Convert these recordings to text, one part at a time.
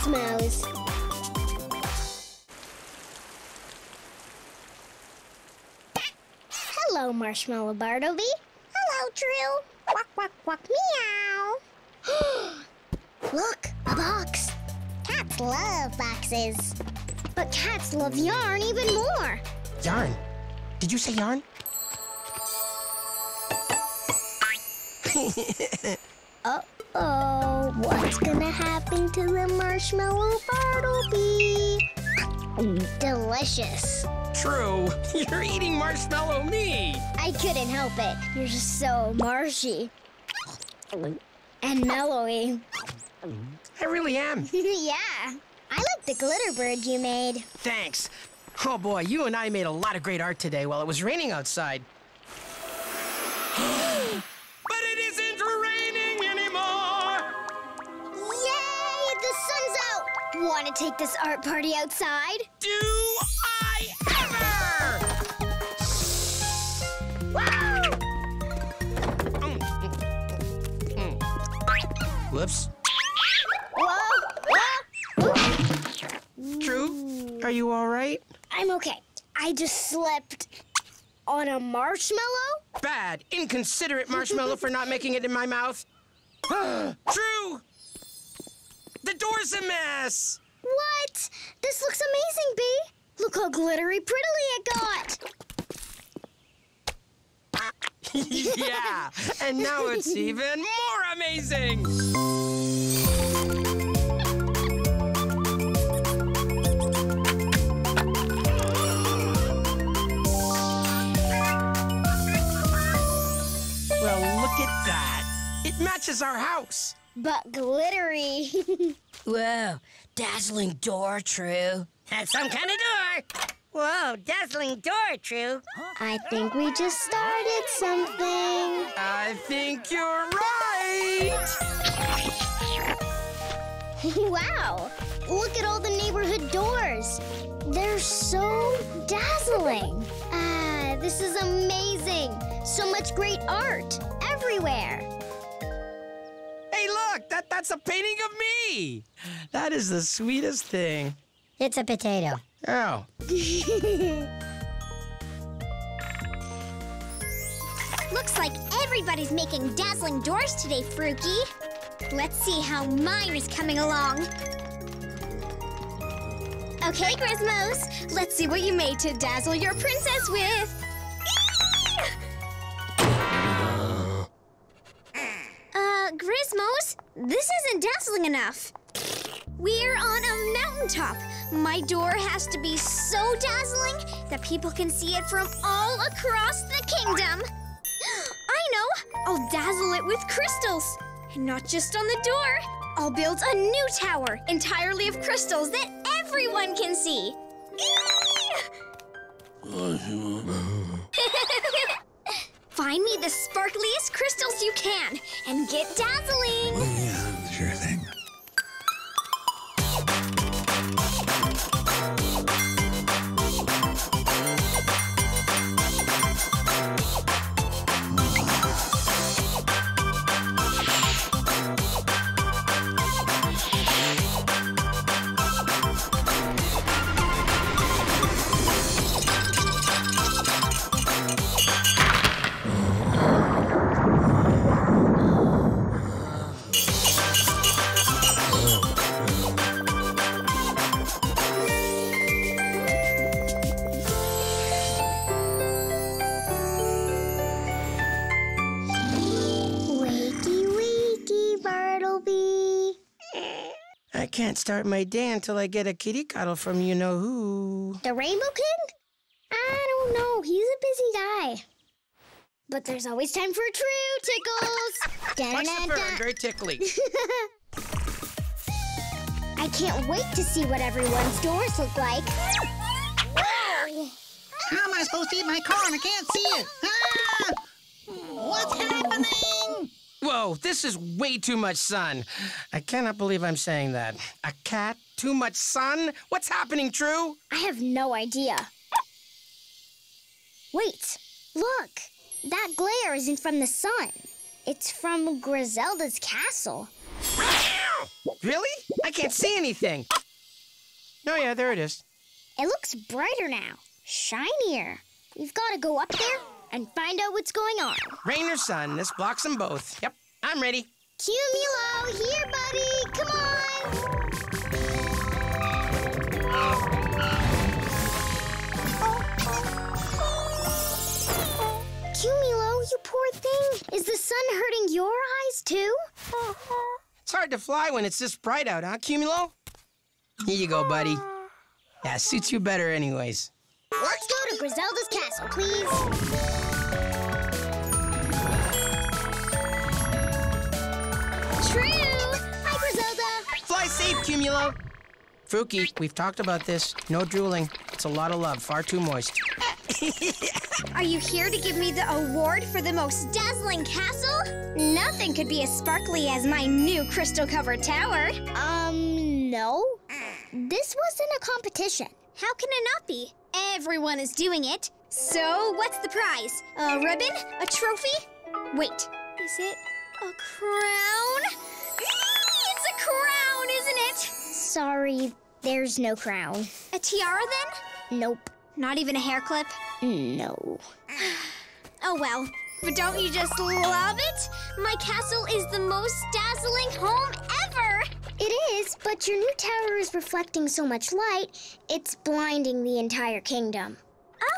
smells. Hello, Marshmallow Bartleby. Hello, True. Quack, quack, quack, meow. Look, a box. Cats love boxes. But cats love yarn even more. Yarn? Did you say yarn? Uh-oh, what's gonna happen to the Marshmallow Bartleby? Delicious. True, you're eating marshmallow me. I couldn't help it. You're just so marshy. And mellowy. I really am. Yeah, I like the glitter bird you made. Thanks. Oh boy, you and I made a lot of great art today while it was raining outside. Want to take this art party outside? Do I ever! Wow! Whoops. Whoa! True, are you all right? I'm okay. I just slipped on a marshmallow. Bad, inconsiderate marshmallow for not making it in my mouth. True! The door's a mess! What? This looks amazing, Bee! Look how glittery prettily it got! Yeah, and now it's even more amazing! Well, look at that! It matches our house! But glittery. Whoa, dazzling door, True. That's some kind of door. Whoa, dazzling door, True. I think we just started something. I think you're right. Wow, look at all the neighborhood doors. They're so dazzling. Ah, this is amazing. So much great art everywhere. Hey, look! That's a painting of me! That is the sweetest thing. It's a potato. Oh. Looks like everybody's making dazzling doors today, Frookie. Let's see how mine is coming along. Okay, Grizmos, let's see what you made to dazzle your princess with. Grizmos, this isn't dazzling enough. We're on a mountaintop. My door has to be so dazzling that people can see it from all across the kingdom. I know, I'll dazzle it with crystals. And not just on the door. I'll build a new tower entirely of crystals that everyone can see. Find me the sparkliest crystals you can and get dazzling! Yeah, sure thing. I can't start my day until I get a kitty cuddle from you-know-who. The Rainbow King? I don't know. He's a busy guy. But there's always time for True tickles. Da -da -da -da. Watch the fern, very tickly. I can't wait to see what everyone's doors look like. How am I supposed to eat my corn? I can't see it. Ah! What's happening? Whoa, this is way too much sun. I cannot believe I'm saying that. A cat? Too much sun? What's happening, True? I have no idea. Wait, look. That glare isn't from the sun. It's from Grizelda's castle. Really? I can't see anything. Oh, yeah, there it is. It looks brighter now, shinier. We've got to go up there and find out what's going on. Rain or sun, this blocks them both. Yep, I'm ready. Cumulo, here, buddy, come on. Oh. Cumulo, you poor thing. Is the sun hurting your eyes, too? It's hard to fly when it's this bright out, huh, Cumulo? Here you go, buddy. Yeah, suits you better anyways. Let's go to Grizelda's castle, please. True! Hi, Grizelda! Fly safe, Cumulo! Frookie, we've talked about this. No drooling. It's a lot of love, far too moist. Are you here to give me the award for the most dazzling castle? Nothing could be as sparkly as my new crystal-covered tower. No. This wasn't a competition. How can it not be? Everyone is doing it. So, what's the prize? A ribbon? A trophy? Wait, is it a crown? It's a crown, isn't it? Sorry, there's no crown. A tiara, then? Nope. Not even a hair clip? No. Oh, well. But don't you just love it? My castle is the most dazzling home ever! It is, but your new tower is reflecting so much light, it's blinding the entire kingdom.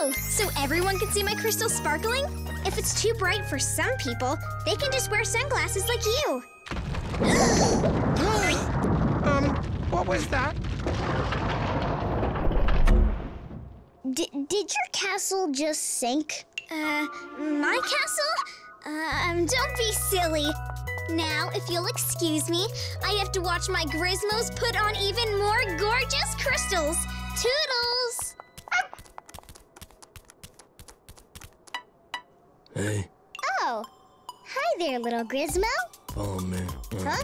Oh, so everyone can see my crystal sparkling? If it's too bright for some people, they can just wear sunglasses like you. What was that? Did your castle just sink? My castle? Don't be silly. Now, if you'll excuse me, I have to watch my Grizmos put on even more gorgeous crystals. Toodles! Hey. Oh. Hi there, little Grizmo. Oh, man. Huh?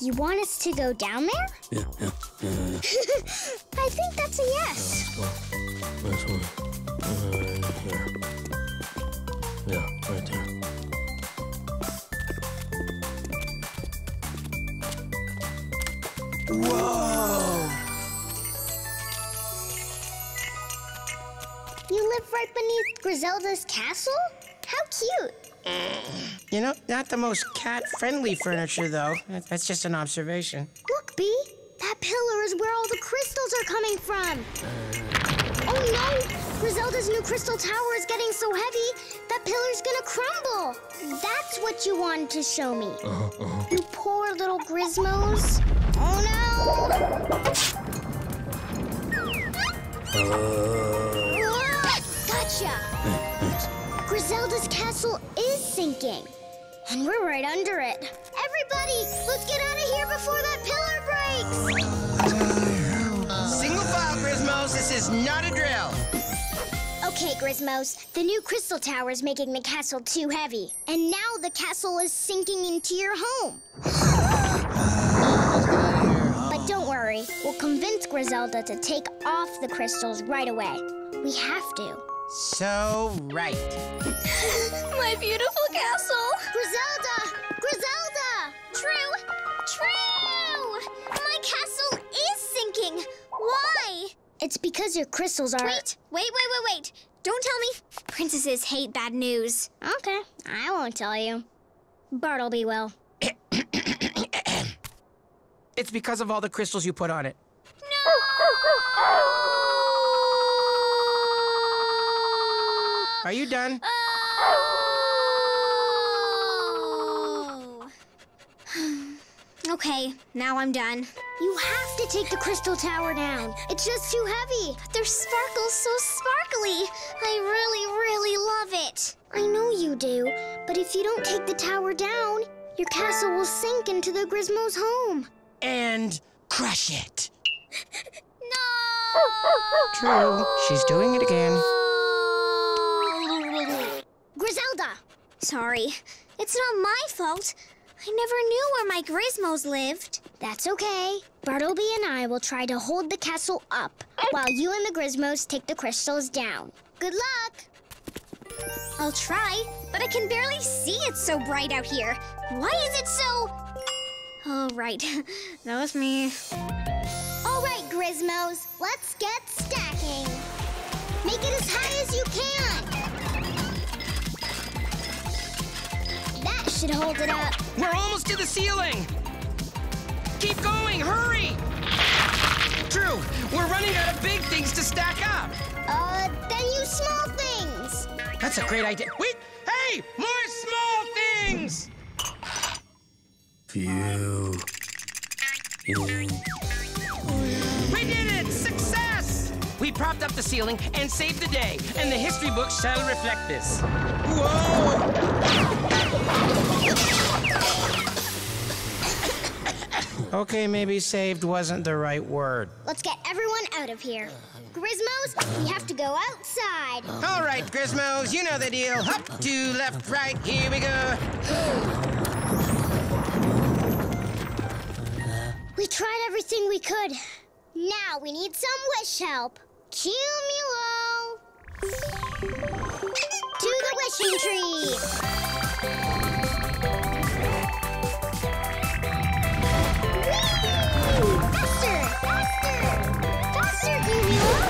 You want us to go down there? Yeah. I think that's a yes. This one. Here. Yeah, right there. Whoa! You live right beneath Grizelda's castle? How cute! You know, not the most cat-friendly furniture, though. That's just an observation. Look, Bee. That pillar is where all the crystals are coming from. Oh, no! Grizelda's new crystal tower is getting so heavy, that pillar's gonna crumble. That's what you wanted to show me. You poor little Grizmos. Oh, no! Gotcha! Grizelda's castle is sinking, and we're right under it. Everybody, let's get out of here before that pillar breaks! Single file, Grizmos. This is not a drill. Okay, Grizmos. The new crystal tower is making the castle too heavy, and now the castle is sinking into your home. But don't worry. We'll convince Grizelda to take off the crystals right away. We have to. So right. My beautiful castle. Grizelda! True! My castle is sinking. Why? It's because your crystals are... Wait. Don't tell me. Princesses hate bad news. Okay, I won't tell you. Bartleby will. It's because of all the crystals you put on it. No! Are you done? Oh. Okay, now I'm done. You have to take the crystal tower down. It's just too heavy. But their sparkle's so sparkly. I really love it. I know you do, but if you don't take the tower down, your castle will sink into the Grizmo's home. And crush it. No! True, she's doing it again. Grizelda! Sorry, it's not my fault. I never knew where my Grizmos lived. That's okay. Bartleby and I will try to hold the castle up while you and the Grizmos take the crystals down. Good luck! I'll try, but I can barely see. It's so bright out here. Why is it so... All right, that was me. All right, Grizmos, let's get stacking. Make it as high as you can. That should hold it up. We're almost to the ceiling. Keep going, hurry! True, we're running out of big things to stack up. Then use small things. That's a great idea. Wait, hey, more small things! Phew. We did it! Success! We propped up the ceiling and saved the day, and the history book shall reflect this. Whoa! Okay, maybe saved wasn't the right word. Let's get everyone out of here. Grizmos, we have to go outside. All right, Grizmos, you know the deal. Hop to left, right, here we go. We tried everything we could. Now we need some wish help. Cumulo! To the wishing tree! Whee! Faster! Faster! Faster, Cumulo!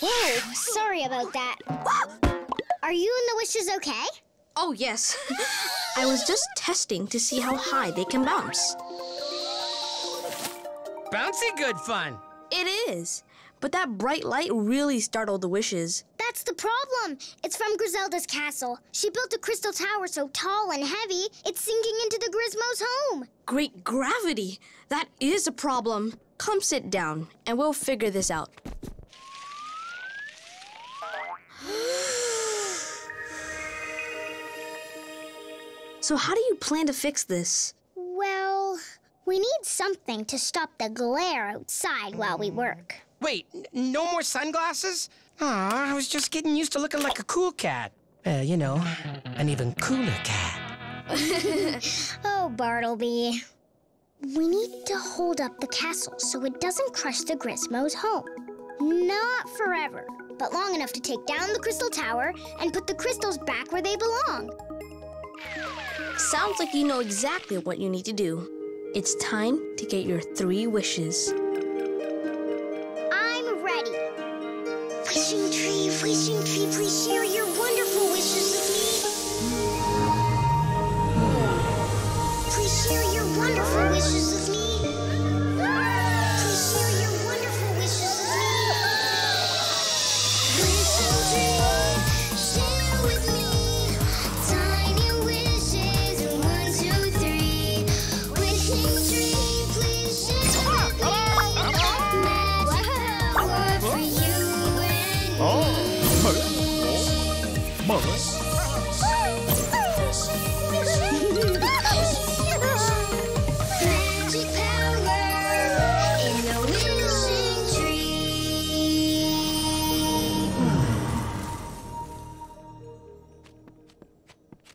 Whoa, sorry about that. Are you and the wishes okay? Oh, yes. I was just testing to see how high they can bounce. Bouncy good fun. It is. But that bright light really startled the wishes. That's the problem. It's from Grizelda's castle. She built a crystal tower so tall and heavy, it's sinking into the Grizmo's home. Great gravity. That is a problem. Come sit down, and we'll figure this out. So how do you plan to fix this? Well, we need something to stop the glare outside while we work. Wait, no more sunglasses? Aw, I was just getting used to looking like a cool cat. You know, an even cooler cat. Oh, Bartleby. We need to hold up the castle so it doesn't crush the Grizmo's home. Not forever, but long enough to take down the crystal tower and put the crystals back where they belong. Sounds like you know exactly what you need to do. It's time to get your 3 wishes. I'm ready. Wishing tree, please share your wonderful wishes with me. Please share your wonderful wishes with me. Please share your wonderful wishes with me. Wishing tree, share with me. Tiny wishes, 1, 2, 3. Wishing tree, please share with me. Magic power for you and me.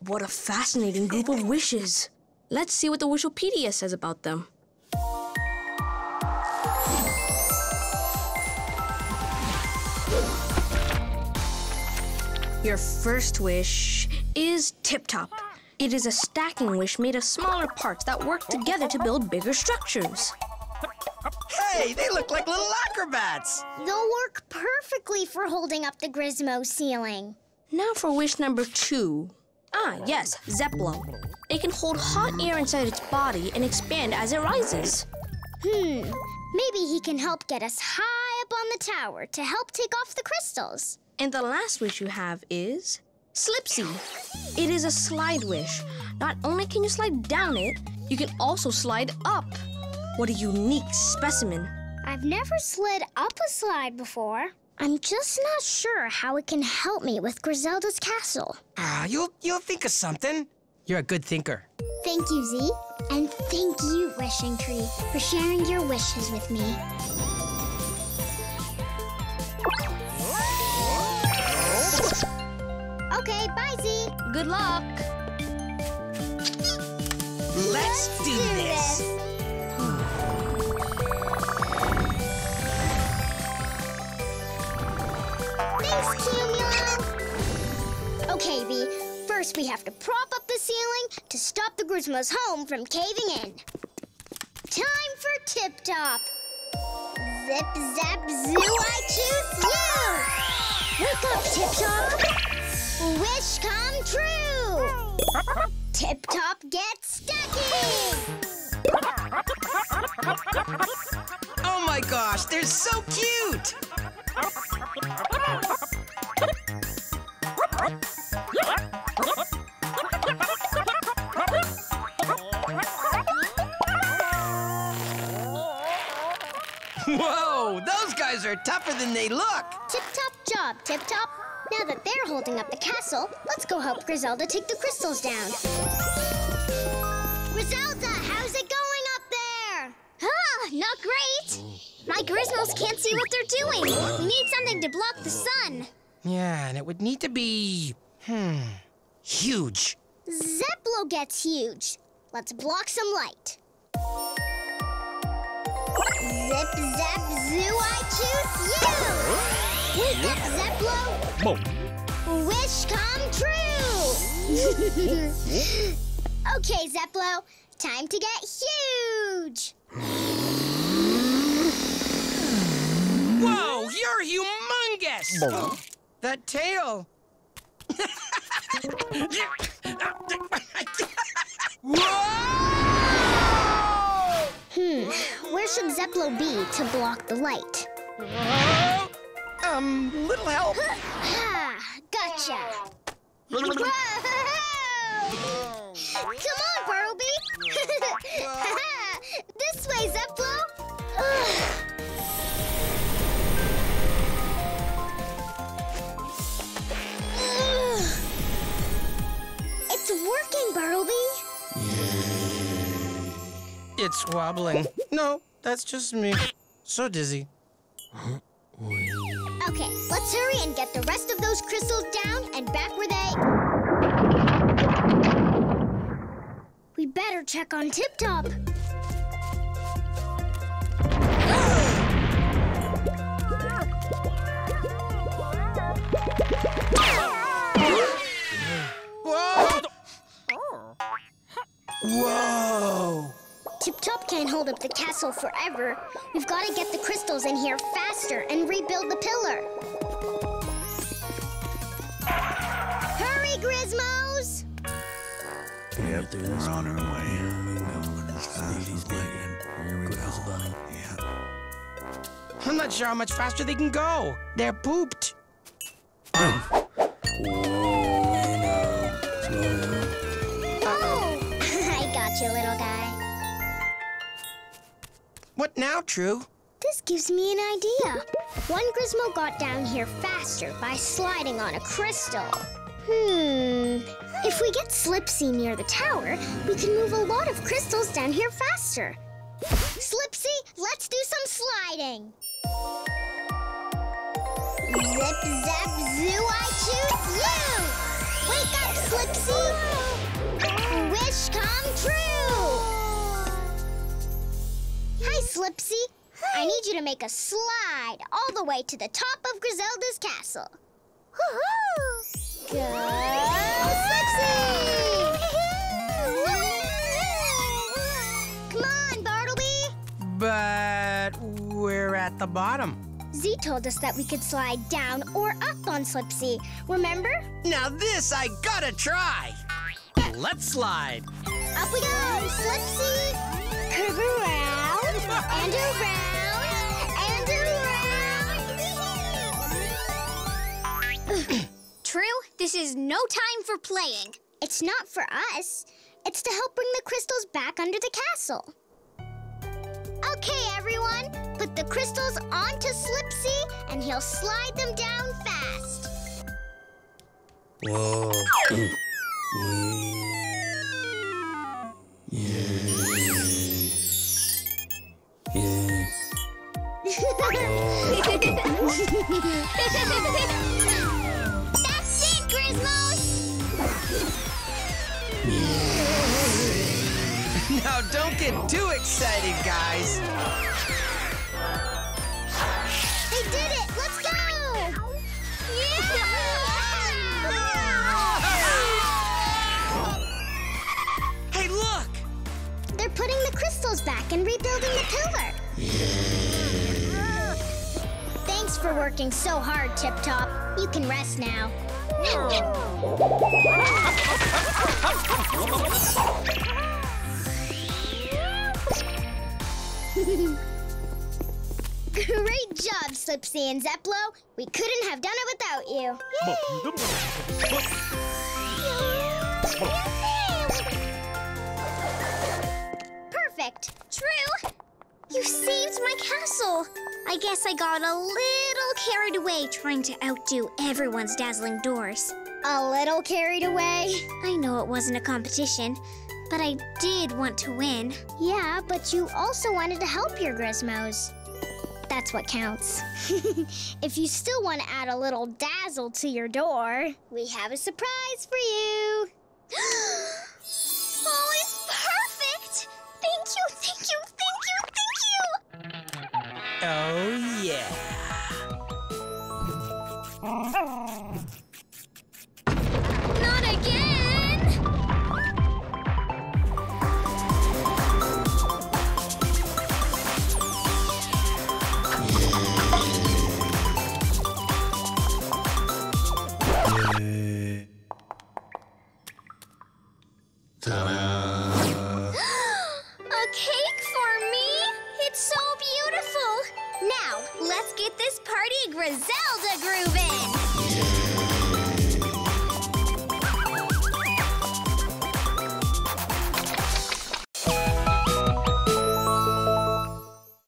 What a fascinating group of wishes. Let's see what the Wishopedia says about them. Your first wish is Tip Top. It is a stacking wish made of smaller parts that work together to build bigger structures. Hey, they look like little acrobats. They'll work perfectly for holding up the Grizmo ceiling. Now for wish number 2. Ah, yes, Zeplo. It can hold hot air inside its body and expand as it rises. Maybe he can help get us high up on the tower to help take off the crystals. And the last wish you have is Slipsy. It is a slide wish. Not only can you slide down it, you can also slide up. What a unique specimen. I've never slid up a slide before. I'm just not sure how it can help me with Grizelda's castle. You'll think of something. You're a good thinker. Thank you, Z. And thank you, Wishing Tree, for sharing your wishes with me. Good luck. Let's do this. Thanks, Cumulo. Okay, Bee. First, we have to prop up the ceiling to stop the Grizmos' home from caving in. Time for Tip Top. Zip, zap, zoo, I choose you! Wake up, Tip Top! Wish come true! Tip Top gets stucky! Oh my gosh, they're so cute! Whoa, those guys are tougher than they look. Tip-top job, Tip-top. Now that they're holding up the castle, let's go help Grizelda take the crystals down. Grizelda, how's it going up there? Ah, not great. My Grizmos can't see what they're doing. We need something to block the sun. Yeah, and it would need to be, huge. Zeplo gets huge. Let's block some light. Zip, zap, zoo, I choose you! Wake up, Zeplo! Wish come true! Okay, Zeplo, time to get huge! Whoa, you're humongous! Oh, that tail! Whoa! Where should Zeplo be to block the light? Little help. Gotcha. Come on, Burrowby. This way, Zeplo. It's working, Burrowby. It's wobbling. No, that's just me. So dizzy. Okay, let's hurry and get the rest of those crystals down and back where they... We better check on Tip Top. Whoa! Whoa! Tip Top can't hold up the castle forever. We've got to get the crystals in here faster and rebuild the pillar. Hurry, Grizmos! Yep, we're on our way. Here we go. I'm not sure how much faster they can go. They're pooped. Oh, I got you, little guy. What now, True? This gives me an idea. One Grizmo got down here faster by sliding on a crystal. If we get Slipsy near the tower, we can move a lot of crystals down here faster. Slipsy, let's do some sliding. Zip, zap, zoo, I choose you! Wake up, Slipsy! Wish come true! Hi, Slipsy. Hi. I need you to make a slide all the way to the top of Grizelda's castle. Woohoo! Go, Slipsy! Come on, Bartleby! But we're at the bottom. Z told us that we could slide down or up on Slipsy, remember? Now this I gotta try! Let's slide! Up we go, Slipsy! Curve around, and around, and around. True, this is no time for playing. It's not for us. It's to help bring the crystals back under the castle. Okay, everyone, put the crystals onto Slipsy, and he'll slide them down fast. Whoa. That's it, Grizmos! Now don't get too excited, guys. They did it! Let's go! Yeah! Hey, look! They're putting the crystals back and rebuilding the pillar. Thanks for working so hard, Tip Top. You can rest now. Great job, Slipsy and Zeplo. We couldn't have done it without you. Perfect. True, you saved my castle. I guess I got a little carried away trying to outdo everyone's dazzling doors. A little carried away? I know it wasn't a competition, but I did want to win. Yeah, but you also wanted to help your Grizmos. That's what counts. If you still want to add a little dazzle to your door, we have a surprise for you. Oh, it's perfect! Thank you, thank you, thank you, thank you! Oh, yeah. Not again! Ta-da! A cake for me? It's so beautiful! Now, let's get this party Grizelda grooving!